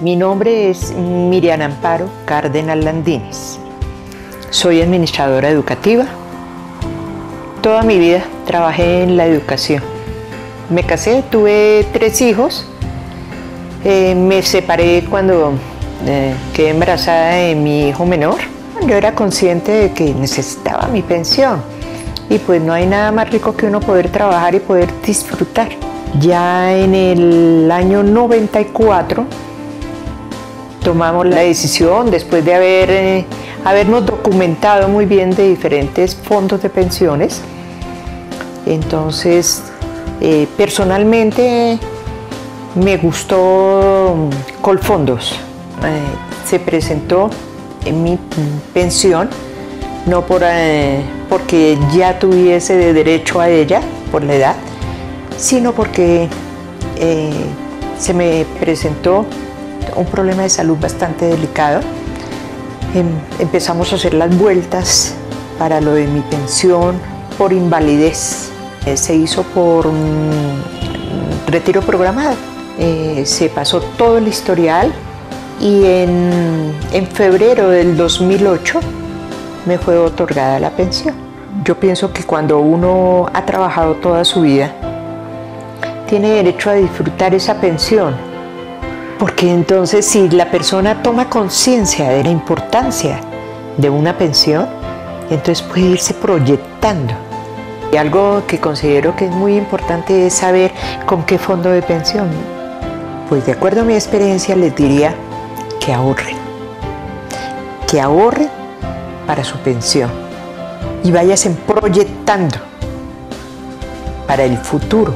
Mi nombre es Miriam Amparo Cárdenas Landines. Soy administradora educativa. Toda mi vida trabajé en la educación. Me casé, tuve 3 hijos. Me separé cuando quedé embarazada de mi hijo menor. Yo era consciente de que necesitaba mi pensión y pues no hay nada más rico que uno poder trabajar y poder disfrutar. Ya en el año 94 tomamos la decisión, después de habernos documentado muy bien de diferentes fondos de pensiones. Entonces, personalmente me gustó Colfondos. Se presentó en mi pensión, no porque ya tuviese de derecho a ella por la edad, sino porque se me presentó un problema de salud bastante delicado. Empezamos a hacer las vueltas para lo de mi pensión por invalidez. Se hizo por retiro programado. Se pasó todo el historial y en febrero del 2008 me fue otorgada la pensión. Yo pienso que cuando uno ha trabajado toda su vida, tiene derecho a disfrutar esa pensión, porque entonces si la persona toma conciencia de la importancia de una pensión, entonces puede irse proyectando. Y algo que considero que es muy importante es saber con qué fondo de pensión. Pues de acuerdo a mi experiencia les diría que ahorren para su pensión y vayan proyectando para el futuro.